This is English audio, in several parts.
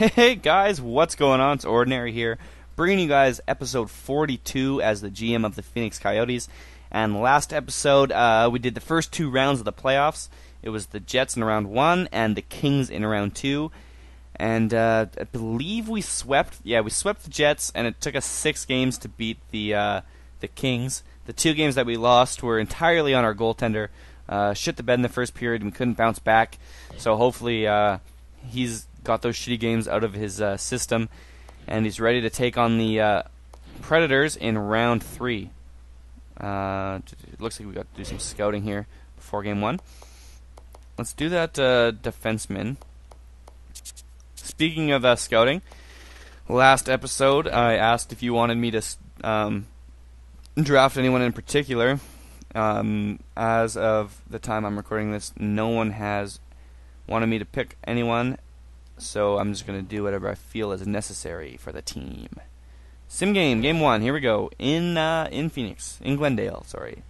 Hey guys, what's going on? It's Ordinary here, bringing you guys episode 42 as the GM of the Phoenix Coyotes. And last episode, we did the first two rounds of the playoffs. It was the Jets in round one and the Kings in round two. And I believe we swept the Jets, and it took us 6 games to beat the Kings. The 2 games that we lost were entirely on our goaltender. Shit the bed in the first period, and we couldn't bounce back. So hopefully he's got those shitty games out of his system, and he's ready to take on the Predators in round 3. It looks like we got to do some scouting here before game 1. Let's do that defenseman. Speaking of scouting, last episode I asked if you wanted me to draft anyone in particular. As of the time I'm recording this, no one has wanted me to pick anyone, so I'm just going to do whatever I feel is necessary for the team. Sim game, game 1, here we go, in Phoenix, in Glendale, sorry.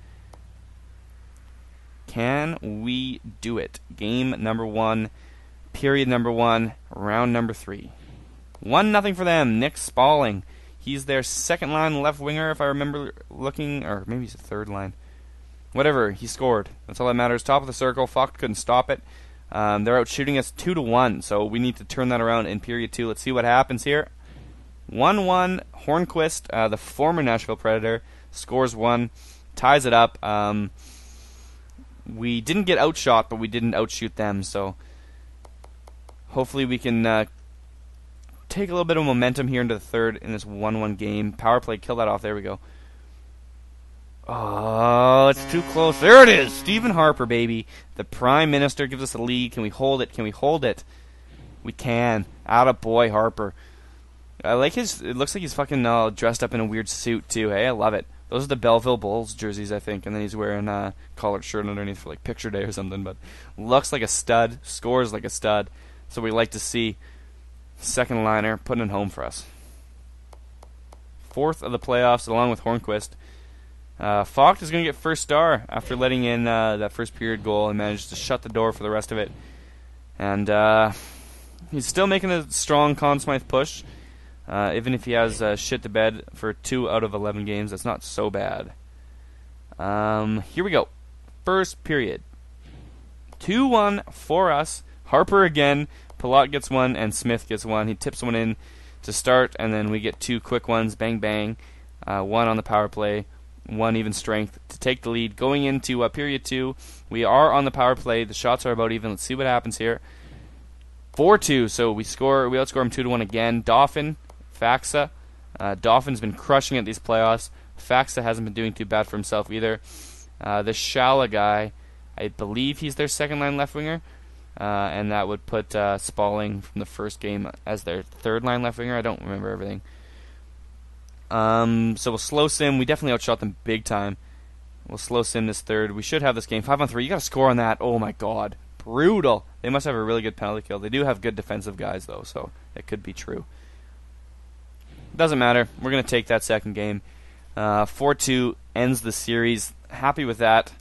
Can we do it? Game number 1, period number 1, round number 3. 1-0 for them, Nick Spaulding. He's their second-line left winger, if I remember looking, or maybe he's a third-line. Whatever, he scored. That's all that matters. Top of the circle, Fox couldn't stop it. They're out shooting us 2-1, so we need to turn that around in period 2. Let's see what happens here. 1-1, Hörnqvist, the former Nashville Predator, scores 1, ties it up. We didn't get outshot, but we didn't outshoot them, so hopefully we can take a little bit of momentum here into the third in this 1-1 game. Power play, kill that off. There we go. Oh, it's too close. There it is! Stephen Harper, baby. The Prime Minister gives us a lead. Can we hold it? Can we hold it? We can. Attaboy, Harper. I like his... It looks like he's fucking dressed up in a weird suit, too. Hey, I love it. Those are the Belleville Bulls jerseys, I think. And then he's wearing a collared shirt underneath for, like, picture day or something. But looks like a stud. Scores like a stud. So we like to see second liner putting it home for us. 4th of the playoffs, along with Hörnqvist. Falk is going to get first star after letting in that first period goal and managed to shut the door for the rest of it. And he's still making a strong Conn Smythe push, even if he has shit to bed for 2 out of 11 games. That's not so bad. Here we go. First period. 2-1 for us. Harper again. Palat gets 1 and Smith gets 1. He tips 1 in to start, and then we get 2 quick ones. Bang, bang. 1 on the power play. 1 even strength to take the lead. Going into period 2, we are on the power play. The shots are about even. Let's see what happens here. 4-2, so we outscore him 2-1 again. Dauphin, Faksa. Dauphin's been crushing at these playoffs. Faksa hasn't been doing too bad for himself either. The Shala guy, I believe he's their second-line left winger, and that would put Spaulding from the first game as their third-line left winger. I don't remember everything. So we'll slow sim. We definitely outshot them big time. We'll slow sim this third. We should have this game. 5-on-3. You got to score on that. Oh, my God. Brutal. They must have a really good penalty kill. They do have good defensive guys, though, so that could be true. Doesn't matter. We're going to take that second game. 4-2 ends the series. Happy with that.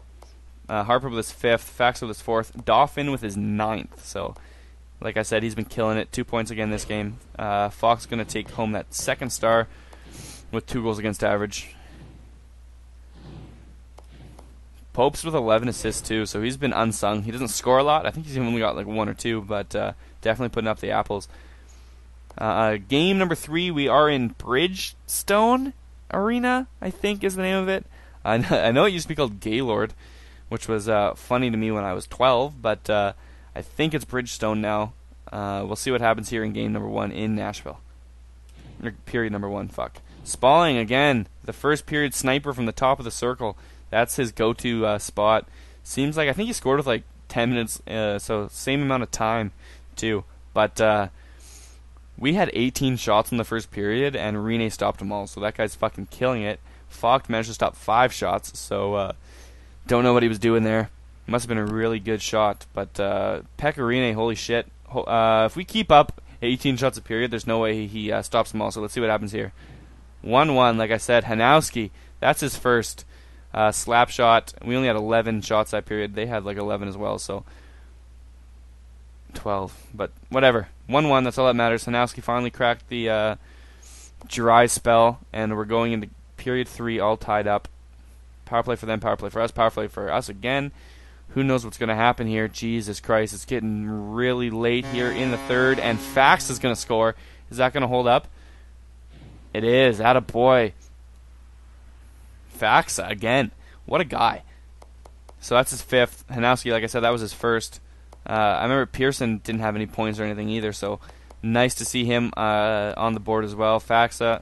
Harper with his 5th. Fax with his 4th. Dauphin with his 9th. So, like I said, he's been killing it. 2 points again this game. Fox going to take home that 2nd star with 2 goals against average. Pope's with 11 assists too, so he's been unsung. He doesn't score a lot. I think he's only got like 1 or 2, but definitely putting up the apples. Game number 3, we are in Bridgestone Arena, I think is the name of it. I know it used to be called Gaylord, which was funny to me when I was 12, but I think it's Bridgestone now. We'll see what happens here in game number 1 in Nashville. Or period number 1, fuck. Spaulding again, the first period sniper from the top of the circle. That's his go-to spot. Seems like I think he scored with like 10 minutes, so same amount of time too. But we had 18 shots in the first period, and Rene stopped them all. So that guy's fucking killing it. Fox managed to stop 5 shots, so don't know what he was doing there. Must have been a really good shot. But Pecorine, holy shit! If we keep up 18 shots a period, there's no way he stops them all. So let's see what happens here. 1-1, like I said, Hanowski, that's his first slap shot. We only had 11 shots that period. They had like 11 as well, so 12. But whatever. 1-1, that's all that matters. Hanowski finally cracked the dry spell, and we're going into period 3 all tied up. Power play for them, power play for us, power play for us again. Who knows what's going to happen here? Jesus Christ, it's getting really late here in the third, and Faksa is going to score. Is that going to hold up? It is. Attaboy. Faksa again. What a guy. So that's his fifth. Hanowski, like I said, that was his first. I remember Pearson didn't have any points or anything either, so nice to see him on the board as well. Faksa,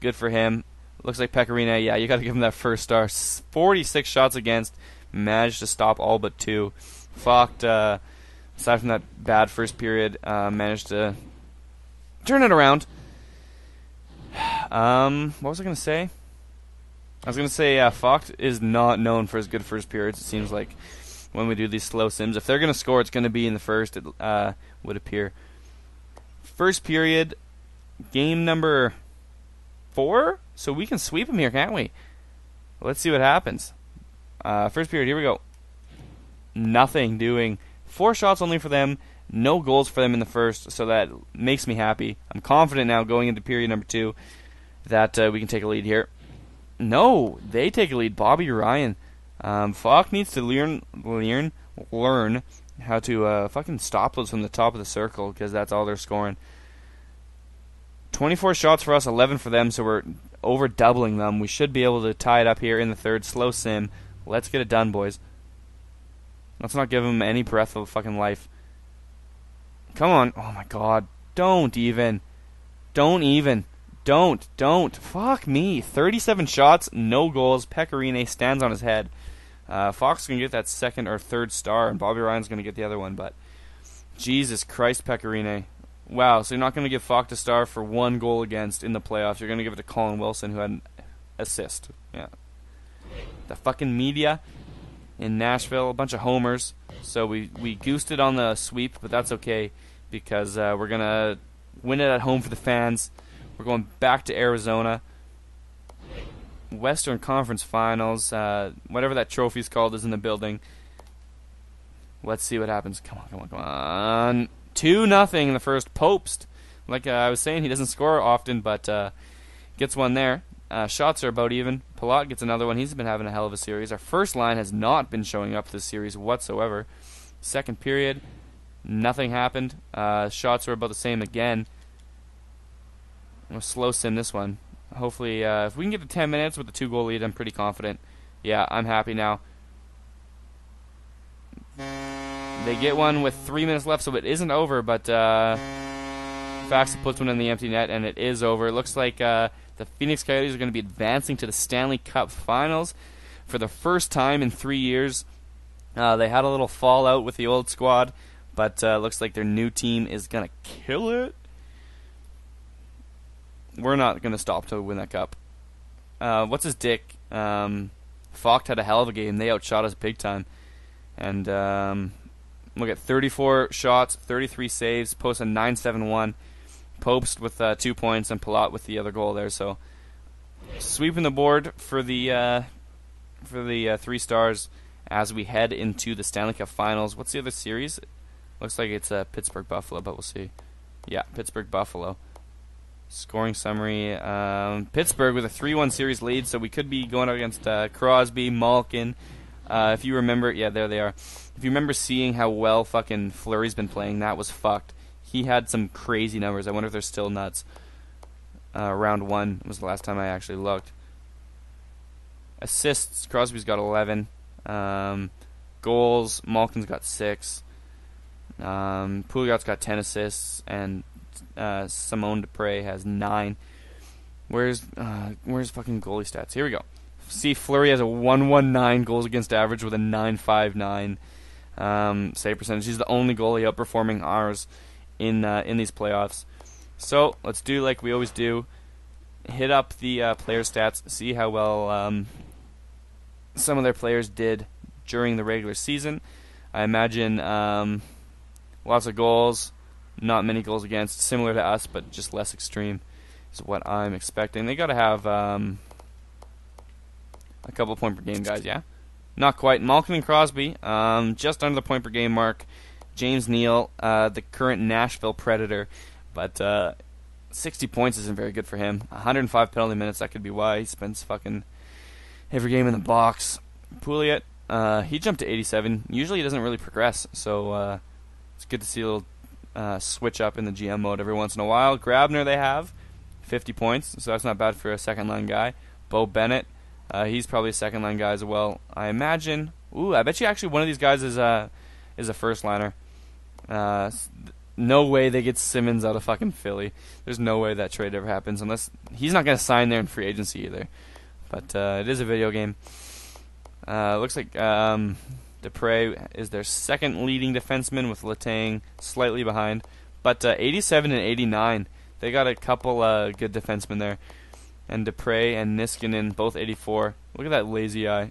good for him. Looks like Pecorine, yeah, you got to give him that first star. 46 shots against. Managed to stop all but two. Faulk, aside from that bad first period, managed to turn it around. What was I going to say? I was going to say Faulk is not known for his good first periods, it seems like, when we do these slow sims. If they're going to score, it's going to be in the first, it would appear. First period, game number 4? So we can sweep him here, can't we? Let's see what happens. First period, here we go. Nothing doing. 4 shots only for them. No goals for them in the first, so that makes me happy. I'm confident now going into period number 2 that we can take a lead here. No, they take a lead. Bobby Ryan. Falk needs to learn how to fucking stop those from the top of the circle, because that's all they're scoring. 24 shots for us, 11 for them, so we're over doubling them. We should be able to tie it up here in the third. Slow sim. Let's get it done, boys. Let's not give them any breath of fucking life. Come on. Oh, my God. Don't even. Don't even. Don't. Fuck me. 37 shots, no goals. Pecorine stands on his head. Fox is going to get that second or third star, and Bobby Ryan's going to get the other one, but Jesus Christ, Pecorine. Wow, so you're not going to give Fox a star for one goal against in the playoffs. You're going to give it to Colin Wilson, who had an assist. Yeah. The fucking media in Nashville, a bunch of homers. So we goosed it on the sweep, but that's okay, because we're going to win it at home for the fans. We're going back to Arizona. Western Conference Finals, whatever that trophy's called, is in the building. Let's see what happens. Come on. 2-0 in the first. Post. Like I was saying, he doesn't score often, but gets one there. Shots are about even. Palat gets another one. He's been having a hell of a series. Our first line has not been showing up this series whatsoever. Second period, nothing happened. Shots are about the same again. I'm going to slow sim this one. Hopefully, if we can get to 10 minutes with a 2-goal lead, I'm pretty confident. Yeah, I'm happy now. They get one with 3 minutes left, so it isn't over, but Faksa puts one in the empty net, and it is over. It looks like the Phoenix Coyotes are going to be advancing to the Stanley Cup Finals for the first time in 3 years. They had a little fallout with the old squad, but looks like their new team is going to kill it. We're not going to stop to win that cup. What's his dick? Fox had a hell of a game. They outshot us big time. And look at 34 shots, 33 saves. Post a 9-7-1. Pope's with 2 points and Palat with the other goal there. So sweeping the board for the 3 stars as we head into the Stanley Cup Finals. What's the other series? Looks like it's Pittsburgh Buffalo, but we'll see. Yeah, Pittsburgh Buffalo. Scoring summary, Pittsburgh with a 3-1 series lead, so we could be going up against Crosby, Malkin. If you remember, yeah, there they are. If you remember seeing how well fucking Fleury's been playing, that was fucked. He had some crazy numbers. I wonder if they're still nuts. Round 1 was the last time I actually looked. Assists, Crosby's got 11. Goals, Malkin's got 6. Pouliot's got 10 assists, and Simone Dupre has 9. Where's fucking goalie stats? Here we go. See, Fleury has a 119 goals against average with a 959 save percentage. He's the only goalie outperforming ours in these playoffs. So let's do like we always do: hit up the player stats, see how well some of their players did during the regular season. I imagine lots of goals. Not many goals against, similar to us, but just less extreme is what I'm expecting. They got to have a couple point per game guys, yeah? Not quite. Malkin and Crosby, just under the point per game mark. James Neal, the current Nashville Predator, but 60 points isn't very good for him. 105 penalty minutes, that could be why. He spends fucking every game in the box. Pouliot, he jumped to 87. Usually he doesn't really progress, so it's good to see a little switch up in the GM mode every once in a while. Grabner they have, 50 points, so that's not bad for a second-line guy. Beau Bennett, he's probably a second-line guy as well, I imagine. Ooh, I bet you actually one of these guys is a first-liner. No way they get Simmons out of fucking Philly. There's no way that trade ever happens, unless he's not going to sign there in free agency either. But it is a video game. Looks like Dupre is their second leading defenseman, with Letang slightly behind. But 87 and 89, they got a couple good defensemen there. And Dupre and Niskanen, both 84. Look at that lazy eye.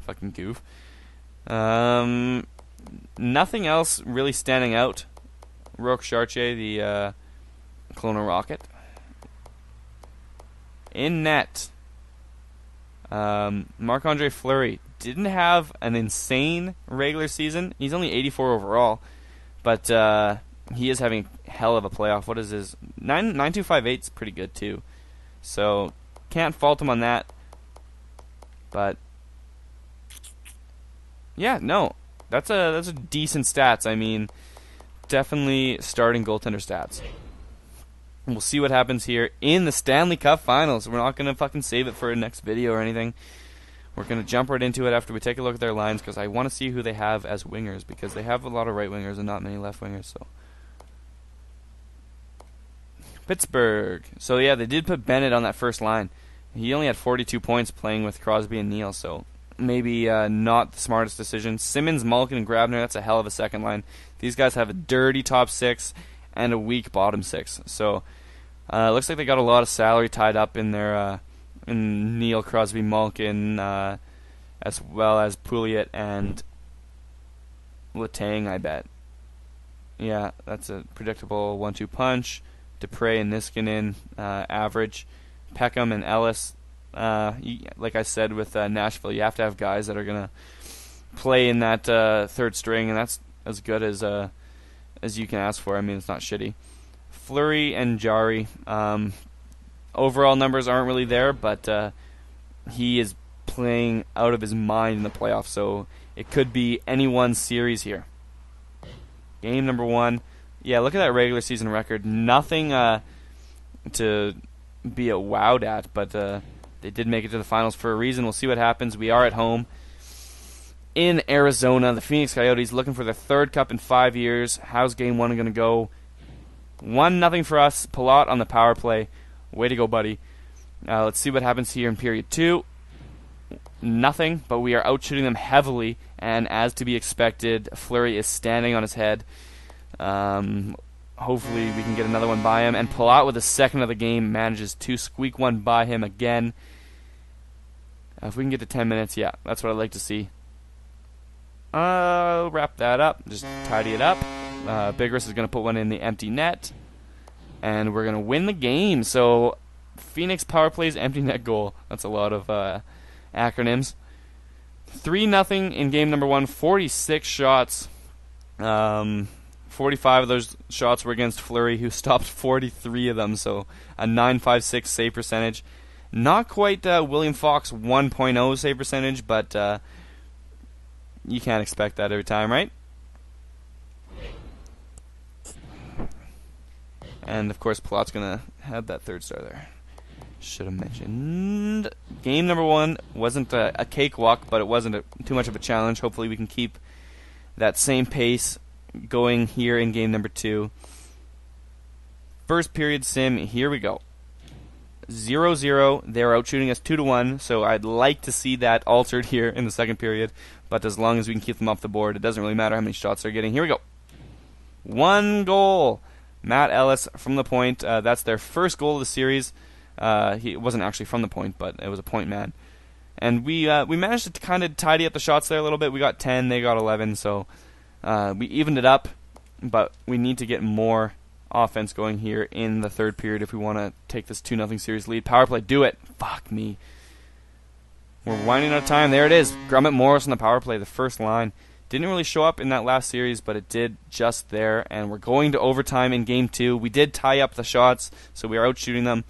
Fucking goof. Nothing else really standing out. Roque Chartier, the Kelowna Rocket. In net, Marc Andre Fleury didn't have an insane regular season. He's only 84 overall, but he is having a hell of a playoff. What is his 9.258 is pretty good too, so can't fault him on that. But yeah, no, that's a decent stats. I mean, definitely starting goaltender stats. We'll see what happens here in the Stanley Cup Finals. We're not going to fucking save it for a next video or anything. We're going to jump right into it after we take a look at their lines, because I want to see who they have as wingers, because they have a lot of right wingers and not many left wingers. So Pittsburgh. So yeah, they did put Bennett on that first line. He only had 42 points playing with Crosby and Neal, so maybe not the smartest decision. Simmons, Malkin, and Grabner, that's a hell of a second line. These guys have a dirty top six and a weak bottom six. So looks like they got a lot of salary tied up in their in Neal, Crosby, Malkin, as well as Pouliot and Letang, I bet. Yeah, that's a predictable 1-2 punch. Dupre and Niskanen, average. Peckham and Ellis, like I said with Nashville, you have to have guys that are going to play in that third string, and that's as good as you can ask for. I mean, it's not shitty. Fleury and Jari, overall numbers aren't really there, but he is playing out of his mind in the playoffs, so it could be anyone's series here. Game number one. Yeah, look at that regular season record. Nothing to be wowed at, but they did make it to the finals for a reason. We'll see what happens. We are at home in Arizona. The Phoenix Coyotes looking for their third cup in 5 years. How's game one going to go? 1-0 for us. Palat on the power play. Way to go, buddy. Let's see what happens here in period two. Nothing, but we are out shooting them heavily, and as to be expected, Fleury is standing on his head. Hopefully we can get another one by him. And Palat, with a second of the game, manages to squeak one by him again. If we can get to 10 minutes, yeah, that's what I'd like to see. I'll wrap that up, just tidy it up. Biggers is going to put one in the empty net, and we're going to win the game. So Phoenix power plays empty net goal. That's a lot of acronyms. 3-0 in game number one, 46 shots. 45 of those shots were against Fleury, who stopped 43 of them, so a 9.56 save percentage. Not quite William Fox 1.0 save percentage, but you can't expect that every time, right? And, of course, Palat's going to have that third star there. Should have mentioned. Game number one wasn't a cakewalk, but it wasn't too much of a challenge. Hopefully we can keep that same pace going here in game number two. First period sim, here we go. 0-0. They're out shooting us 2-1, so I'd like to see that altered here in the second period. But as long as we can keep them off the board, it doesn't really matter how many shots they're getting. Here we go. One goal. Matt Ellis from the point. That's their first goal of the series. He wasn't actually from the point, but it was a point man. And we managed to kind of tidy up the shots there a little bit. We got 10, they got 11, so we evened it up. But we need to get more offense going here in the third period if we want to take this 2-0 series lead. Power play, do it. Fuck me. We're winding out of time. There it is. Gromit-Morris on the power play, the first line. Didn't really show up in that last series, but it did just there. And we're going to overtime in Game 2. We did tie up the shots, so we are out shooting them.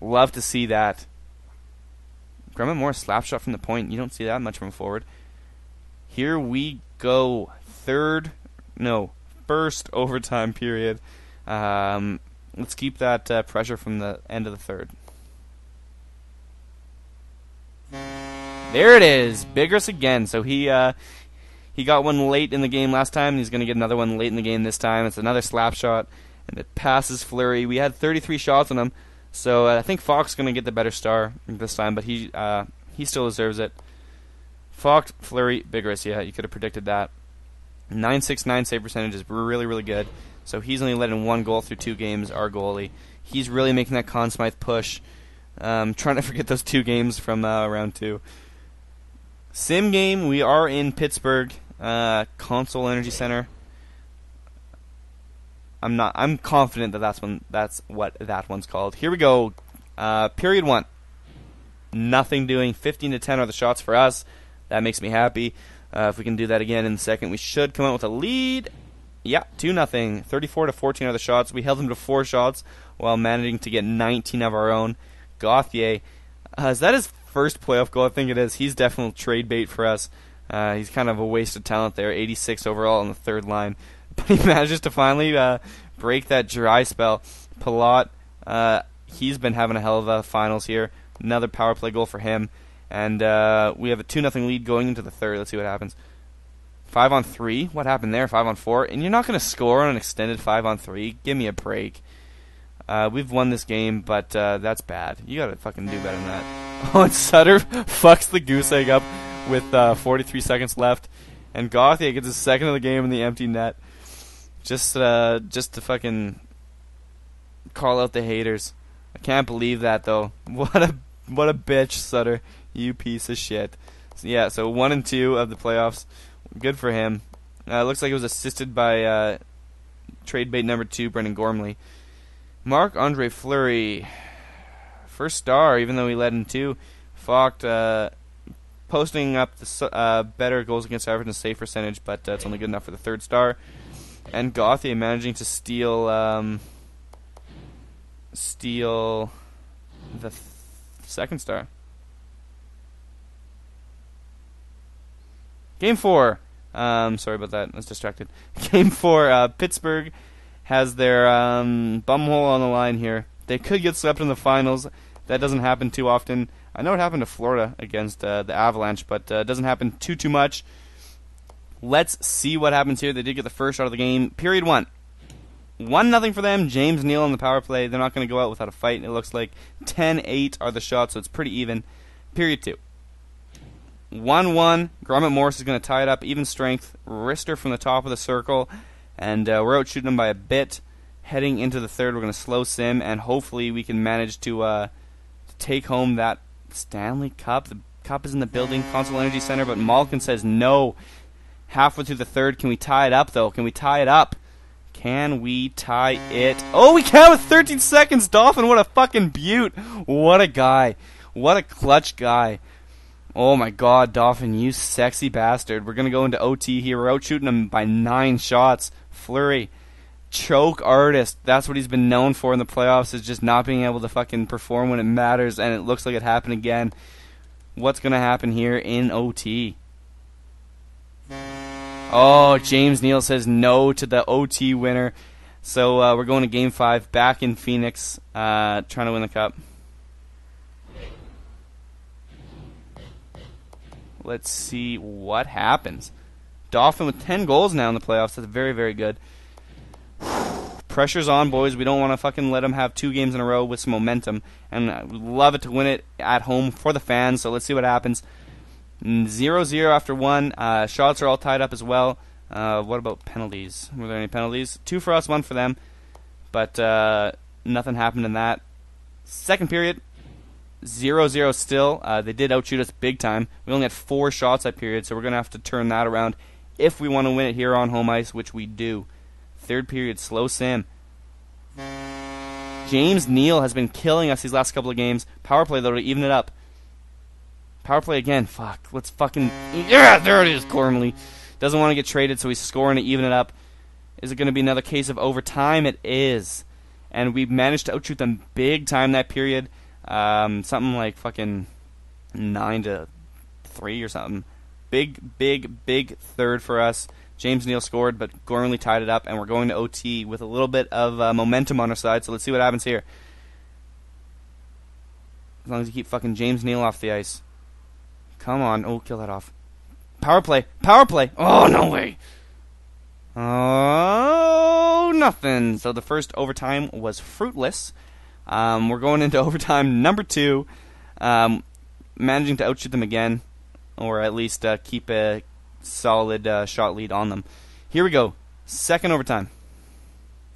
Love to see that. Gromit-Morris slap shot from the point. You don't see that much from forward. Here we go. First overtime period. Let's keep that pressure from the end of the third. There it is. Biggers again. So he got one late in the game last time, and he's going to get another one late in the game this time. It's another slap shot, and it passes Fleury. We had 33 shots on him, so I think Fox is going to get the better star this time, but he still deserves it. Fox, Fleury, Biggers. Yeah, you could have predicted that. 9.69 save percentage is really, really good. So he's only let in one goal through two games, our goalie. He's really making that Conn Smythe push. Trying to forget those two games from round two. Sim game, we are in Pittsburgh, Console Energy Center. I'm confident that's what that one's called. Here we go. Period one. Nothing doing. 15-10 are the shots for us. That makes me happy. If we can do that again in the second, we should come out with a lead. Yeah, 2-0. 34-14 are the shots. We held them to 4 shots while managing to get 19 of our own. Gauthier, is that his first playoff goal? I think it is. He's definitely trade bait for us. He's kind of a waste of talent there. 86 overall on the third line. But he manages to finally break that dry spell. Palat, he's been having a hell of a finals here. Another power play goal for him. And we have a 2-0 lead going into the third. Let's see what happens. 5-on-3. What happened there? 5-on-4. And you're not going to score on an extended 5-on-3. Give me a break. We've won this game, but that's bad. You got to fucking do better than that. Oh, and Sutter fucks the goose egg up with 43 seconds left. And Gauthier gets his second of the game in the empty net. Just to fucking call out the haters. I can't believe that, though. What a bitch, Sutter. You piece of shit. So, yeah, so 1 and 2 of the playoffs. Good for him. Looks like it was assisted by trade bait number 2, Brendan Gormley. Marc Andre Fleury, first star, even though he led in 2. Falk posting up the better goals against average and save percentage, but it's only good enough for the third star. And Gauthier managing to steal the second star. Game 4. Sorry about that. I was distracted. Game 4. Pittsburgh has their bumhole on the line here. They could get swept in the finals. That doesn't happen too often. I know it happened to Florida against the Avalanche, but it doesn't happen too much. Let's see what happens here. They did get the first shot of the game. Period 1. 1-0 for them. James Neal on the power play. They're not going to go out without a fight. It looks like 10-8 are the shots, so it's pretty even. Period 2. 1-1. Gromit-Morris is going to tie it up. Even strength. Wrister from the top of the circle. And we're out shooting them by a bit. Heading into the third, we're going to slow sim. And hopefully we can manage to take home that Stanley Cup. The cup is in the building, Console Energy Center. But Malkin says no. Halfway through the third. Can we tie it up, though? Can we tie it up? Can we tie it? Oh, we can with 13 seconds. Dauphin, what a fucking beaut. What a guy. What a clutch guy. Oh my god, Dauphin, you sexy bastard. We're going to go into OT here. We're out shooting him by 9 shots. Fleury, choke artist. That's what he's been known for in the playoffs, is just not being able to fucking perform when it matters, and it looks like it happened again. What's going to happen here in OT? Oh, James Neal says no to the OT winner. So we're going to Game 5 back in Phoenix, trying to win the cup. Let's see what happens. Dauphin with 10 goals now in the playoffs. That's very, very good. Pressure's on, boys. We don't want to fucking let them have 2 games in a row with some momentum. And I would love it to win it at home for the fans, so let's see what happens. 0-0 after 1. Shots are all tied up as well. What about penalties? Were there any penalties? 2 for us, 1 for them. But nothing happened in that. Second period. 0-0 still. They did outshoot us big time. We only had 4 shots that period, so we're going to have to turn that around if we want to win it here on home ice, which we do. Third period, slow sim. James Neal has been killing us these last couple of games. Power play, though, to even it up. Power play again. Fuck. Let's fucking... Yeah, there it is, Gormley. Doesn't want to get traded, so he's scoring to even it up. Is it going to be another case of overtime? It is. And we managed to outshoot them big time that period. Something like fucking 9-3 or something. Big third for us. James Neal scored, but Gormley tied it up, and we're going to OT with a little bit of momentum on our side, so let's see what happens here. As long as you keep fucking James Neal off the ice. Come on. Oh, kill that off. Power play. Power play. Oh, no way. Oh, nothing. So the first overtime was fruitless. We're going into overtime number 2. Managing to outshoot them again, or at least keep a solid shot lead on them. Here we go. Second overtime.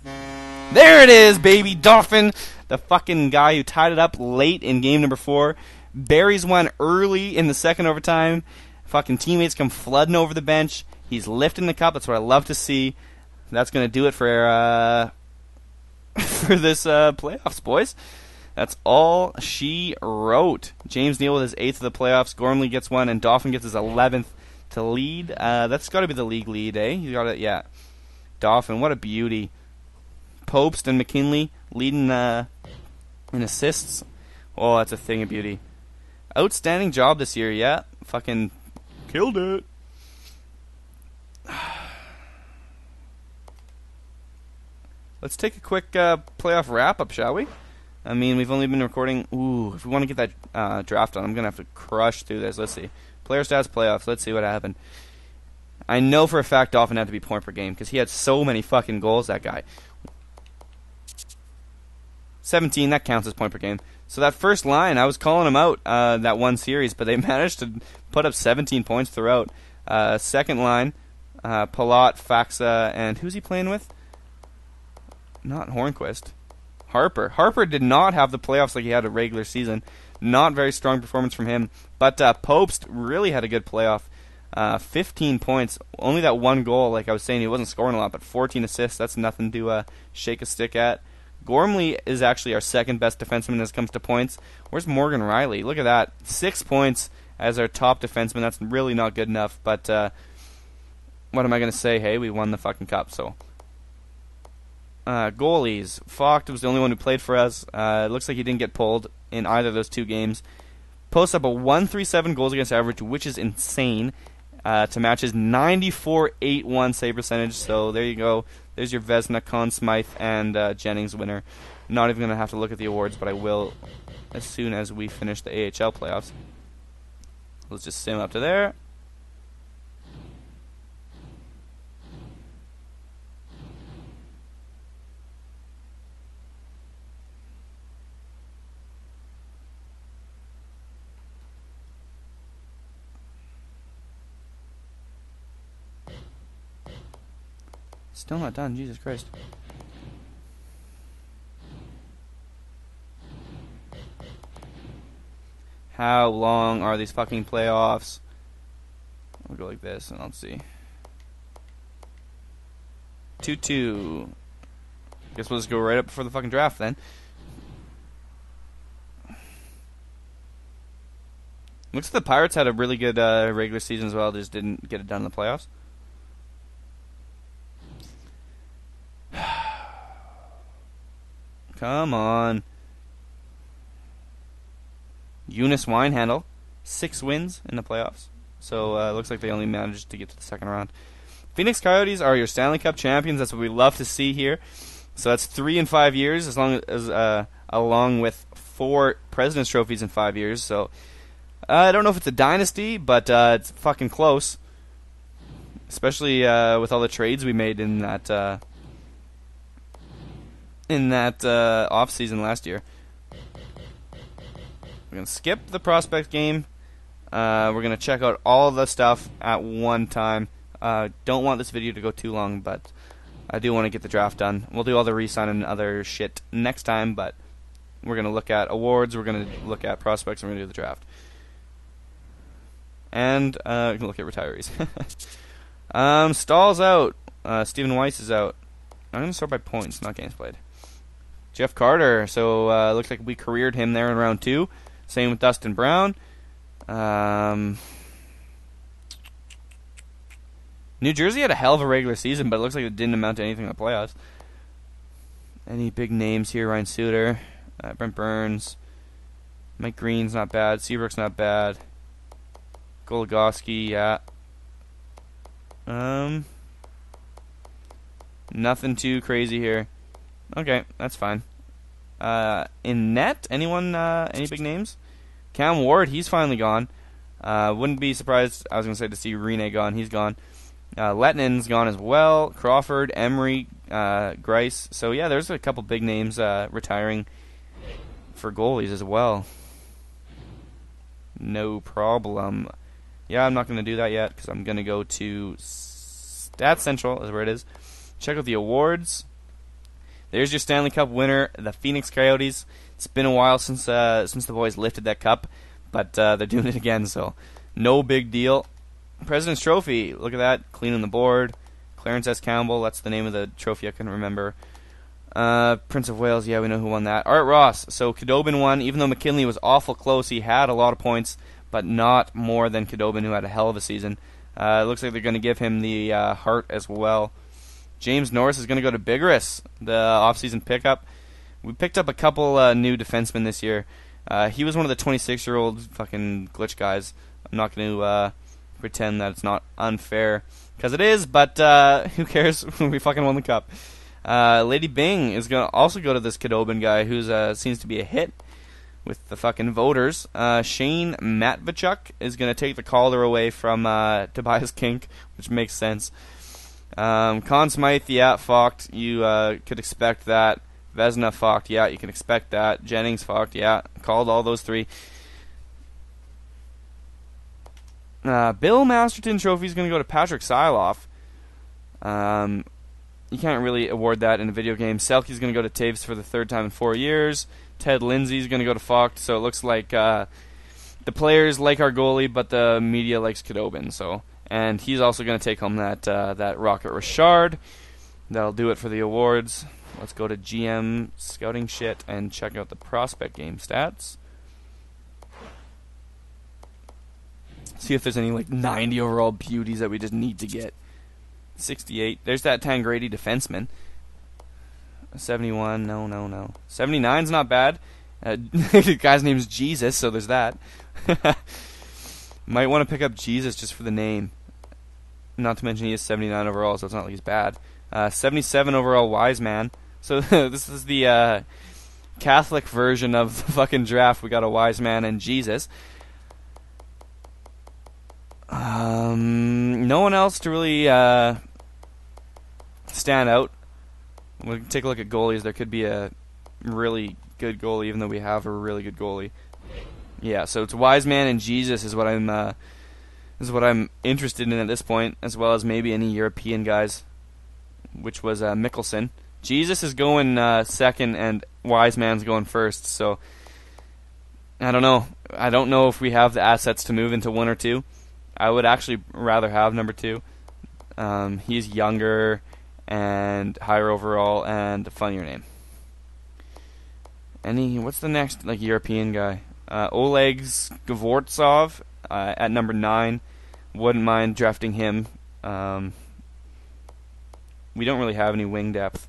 There it is, baby. Dauphin, the fucking guy who tied it up late in game number 4. Buries one early in the second overtime. Fucking teammates come flooding over the bench. He's lifting the cup. That's what I love to see. That's going to do it for this playoffs, boys. That's all she wrote. James Neal with his 8th of the playoffs. Gormley gets one, and Dauphin gets his 11th to lead. That's got to be the league lead, eh? You got it, yeah. Dauphin, what a beauty. Pope and McKinley leading in assists. Oh, that's a thing of beauty. Outstanding job this year, yeah. Fucking killed it. Let's take a quick playoff wrap-up, shall we? I mean, we've only been recording... Ooh, if we want to get that draft on, I'm going to have to crush through this. Let's see. Player stats, playoffs. Let's see what happened. I know for a fact Dauphin had to be point per game because he had so many fucking goals, that guy. 17, that counts as point per game. So that first line, I was calling him out that one series, but they managed to put up 17 points throughout. Second line, Palat, Faksa, and who's he playing with? Not Hörnqvist. Harper. Harper did not have the playoffs like he had a regular season. Not very strong performance from him. But Pope really had a good playoff. 15 points. Only that one goal, like I was saying, he wasn't scoring a lot, but 14 assists. That's nothing to shake a stick at. Gormley is actually our second best defenseman as it comes to points. Where's Morgan Riley? Look at that. 6 points as our top defenseman. That's really not good enough. But what am I going to say? Hey, we won the fucking cup, so... goalies. Fox was the only one who played for us. It looks like he didn't get pulled in either of those two games. Posts up a 1.37 goals against average, which is insane, to match his 94.81 save percentage. So there you go. There's your Vezina, Conn Smythe, and Jennings winner. Not even going to have to look at the awards, but I will as soon as we finish the AHL playoffs. Let's just sim up to there. Still not done, Jesus Christ. How long are these fucking playoffs? We'll go like this and I'll see. 2-2. Guess we'll just go right up before the fucking draft then. Looks like the Pirates had a really good regular season as well, they just didn't get it done in the playoffs. Come on. Eunice Winehandle, 6 wins in the playoffs. So it looks like they only managed to get to the second round. Phoenix Coyotes are your Stanley Cup champions. That's what we love to see here. So that's 3 in 5 years, as long as along with 4 President's Trophies in 5 years. So I don't know if it's a dynasty, but it's fucking close. Especially with all the trades we made in that... In that off-season last year. We're going to skip the prospect game. We're going to check out all the stuff at one time. Don't want this video to go too long, but I do want to get the draft done. We'll do all the re-sign and other shit next time, but we're going to look at awards, we're going to look at prospects, and we're going to do the draft. And we're going to look at retirees. Stahl's out. Steven Weiss is out. I'm going to start by points, not games played. Jeff Carter, so looks like we careered him there in round 2. Same with Dustin Brown. New Jersey had a hell of a regular season, but it looks like it didn't amount to anything in the playoffs. Any big names here? Ryan Suter, Brent Burns, Mike Green's not bad, Seabrook's not bad, Goligoski, yeah. Nothing too crazy here. Okay, that's fine. In net, anyone, any big names? Cam Ward, he's finally gone. Wouldn't be surprised, I was going to say, to see Rene gone. He's gone. Letninen's gone as well. Crawford, Emery, Grice. So, yeah, there's a couple big names retiring for goalies as well. No problem. Yeah, I'm not going to do that yet because I'm going to go to Stats Central, is where it is. Check out the awards. There's your Stanley Cup winner, the Phoenix Coyotes. It's been a while since the boys lifted that cup, but they're doing it again, so no big deal. President's Trophy, look at that, cleaning the board. Clarence S. Campbell, that's the name of the trophy I couldn't remember. Prince of Wales, yeah, we know who won that. Art Ross, so Khudobin won, even though McKinley was awful close. He had a lot of points, but not more than Khudobin, who had a hell of a season. It looks like they're going to give him the heart as well. James Norris is going to go to Biggers, the offseason pickup. We picked up a couple new defensemen this year. He was one of the 26-year-old fucking glitch guys. I'm not going to pretend that it's not unfair, because it is, but who cares? We fucking won the cup. Lady Bing is going to also go to this Khudobin guy, who seems to be a hit with the fucking voters. Shane Matvechuk is going to take the collar away from Tobias Kink, which makes sense. Conn Smythe, yeah, fucked. You could expect that. Vezina, fucked. Yeah, you can expect that. Jennings, fucked. Yeah, called all those three. Bill Masterton Trophy is going to go to Patrick Syloff. You can't really award that in a video game. Selke's going to go to Taves for the third time in 4 years. Ted Lindsay's going to go to Fox. So it looks like the players like our goalie, but the media likes Khudobin. So. And he's also going to take home that that Rocket Richard. That'll do it for the awards. Let's go to GM Scouting Shit and check out the prospect game stats. See if there's any like 90 overall beauties that we just need to get. 68. There's that Tangrady defenseman. 71. No. 79's not bad. The guy's name's Jesus, so there's that. Might want to pick up Jesus just for the name. Not to mention he is 79 overall, so it's not like he's bad. 77 overall wise man. So this is the Catholic version of the fucking draft. We got a wise man and Jesus. No one else to really stand out. We'll take a look at goalies. There could be a really good goalie, even though we have a really good goalie. Yeah, so it's Wise Man and Jesus is what I'm interested in at this point, as well as maybe any European guys, which was Mickelson. Jesus is going second, and Wise Man's going first. So I don't know. I don't know if we have the assets to move into one or two. I would actually rather have number two. He's younger and higher overall and a funnier name. What's the next like European guy? Oleg Skvortsov at number 9. Wouldn't mind drafting him. We don't really have any wing depth.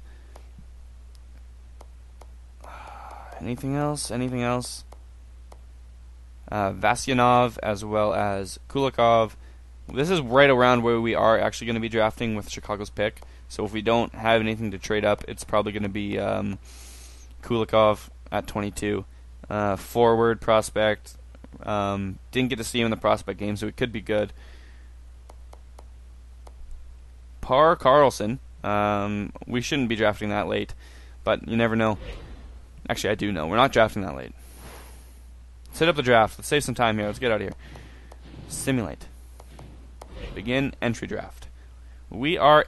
Anything else? Vasyanov as well as Kulikov. This is right around where we are actually going to be drafting with Chicago's pick. So if we don't have anything to trade up, it's probably going to be Kulikov at 22. Forward prospect. Didn't get to see him in the prospect game, so it could be good. Par Carlson. We shouldn't be drafting that late, but you never know. Actually, I do know. We're not drafting that late. Set up the draft. Let's save some time here. Let's get out of here. Simulate. Begin entry draft. We are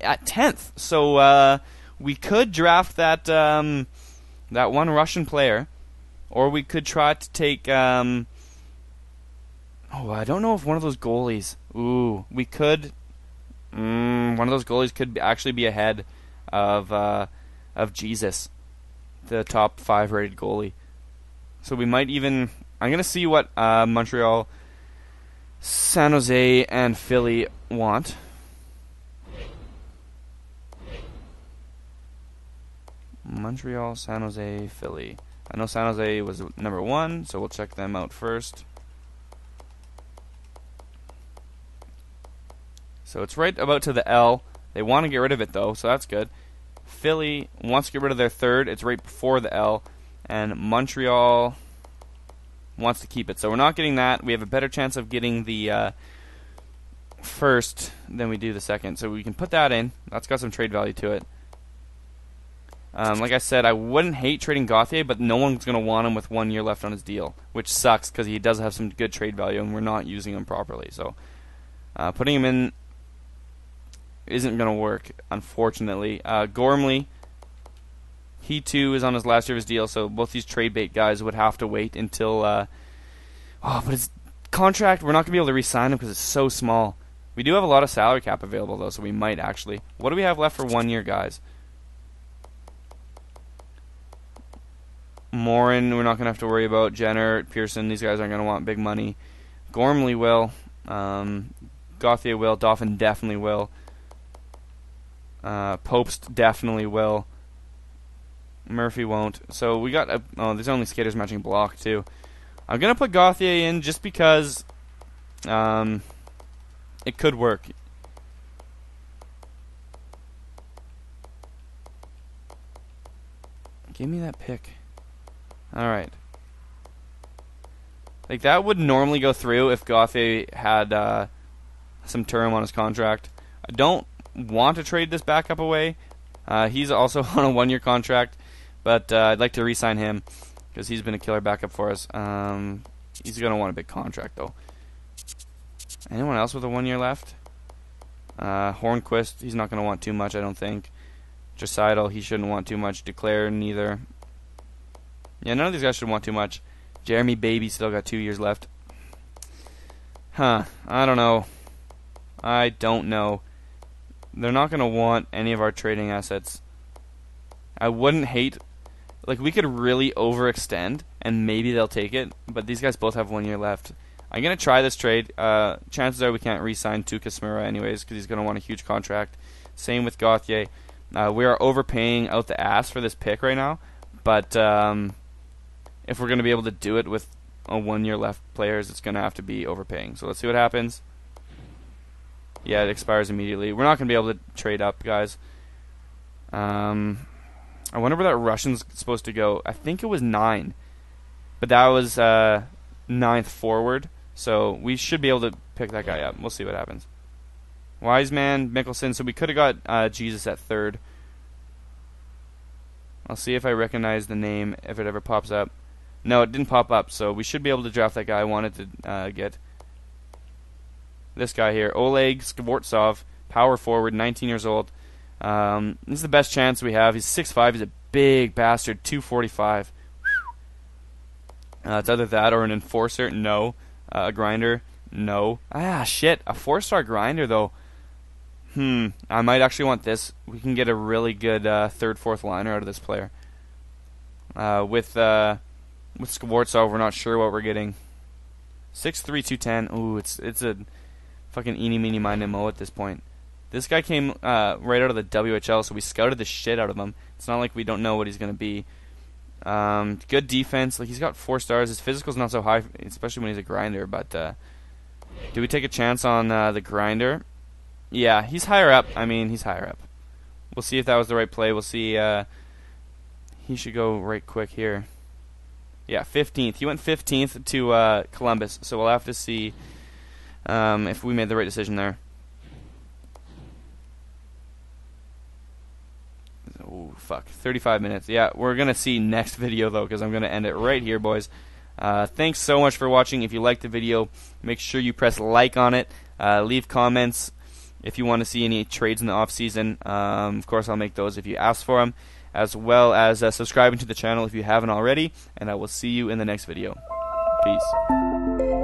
at 10th, so we could draft that that one Russian player. Or we could try to take, I don't know if one of those goalies, we could, one of those goalies could actually be ahead of Jesus, the top 5 rated goalie. So we might even, I'm going to see what Montreal, San Jose, and Philly want. Montreal, San Jose, Philly. I know San Jose was number one, so we'll check them out first. So it's right about to the L. They want to get rid of it, though, so that's good. Philly wants to get rid of their third. It's right before the L. And Montreal wants to keep it. So we're not getting that. We have a better chance of getting the first than we do the second. So we can put that in. That's got some trade value to it. Like I said, I wouldn't hate trading Gauthier, but no one's going to want him with 1 year left on his deal, which sucks because he does have some good trade value and we're not using him properly. So putting him in isn't going to work, unfortunately. Gormley, he too is on his last year of his deal, so both these trade bait guys would have to wait until... but his contract, we're not going to be able to re-sign him because it's so small. We do have a lot of salary cap available, though, so we might actually. What do we have left for 1 year, guys? Morin, we're not going to have to worry about. Jenner, Pearson, these guys aren't going to want big money. Gormley will. Gauthier will. Dauphin definitely will. Pope's definitely will. Murphy won't. So we got... there's only skaters matching block, too. I'm going to put Gauthier in just because it could work. Give me that pick. Alright. Like, that would normally go through if Gauthier had some term on his contract. I don't want to trade this backup away. He's also on a one-year contract, but I'd like to re-sign him because he's been a killer backup for us. He's going to want a big contract, though. Anyone else with a 1 year left? Hörnqvist, he's not going to want too much, I don't think. Dreisaitl, he shouldn't want too much. Declare, neither. Yeah, none of these guys should want too much. Jeremy Baby still got 2 years left. Huh, I don't know. I don't know. They're not going to want any of our trading assets. I wouldn't hate... Like, we could really overextend, and maybe they'll take it, but these guys both have 1 year left. I'm going to try this trade. Chances are we can't re-sign Tuukka Smirra anyways, because he's going to want a huge contract. Same with Gauthier. We are overpaying out the ass for this pick right now, but if we're going to be able to do it with a 1 year left players, it's going to have to be overpaying. So let's see what happens. Yeah, it expires immediately. We're not going to be able to trade up, guys. I wonder where that Russian's supposed to go. I think it was 9. But that was 9th forward. So we should be able to pick that guy up. We'll see what happens. Wiseman, Mickelson. So we could have got Jesus at 3rd. I'll see if I recognize the name, if it ever pops up. No, it didn't pop up. So we should be able to draft that guy I wanted to get. This guy here, Oleg Skvortsov, power forward, 19 years old. This is the best chance we have. He's 6'5". He's a big bastard, 245. It's either that or an enforcer. No. A grinder. No. Ah, shit. A 4-star grinder, though. I might actually want this. We can get a really good 3rd, 4th liner out of this player. With Skvortsov, we're not sure what we're getting. 6'3", 210. Ooh, it's a... fucking eeny, meeny, miny, moe at this point. This guy came right out of the WHL, so we scouted the shit out of him. It's not like we don't know what he's going to be. Good defense. Like, he's got 4 stars. His physical's not so high, especially when he's a grinder, but do we take a chance on the grinder? Yeah, he's higher up. I mean, he's higher up. We'll see if that was the right play. We'll see. He should go right quick here. Yeah, 15th. He went 15th to Columbus, so we'll have to see... if we made the right decision there. Oh, fuck. 35 minutes. Yeah, we're going to see next video, though, because I'm going to end it right here, boys. Thanks so much for watching. If you liked the video, make sure you press like on it. Leave comments if you want to see any trades in the offseason. Of course, I'll make those if you ask for them, as well as subscribing to the channel if you haven't already, and I will see you in the next video. Peace.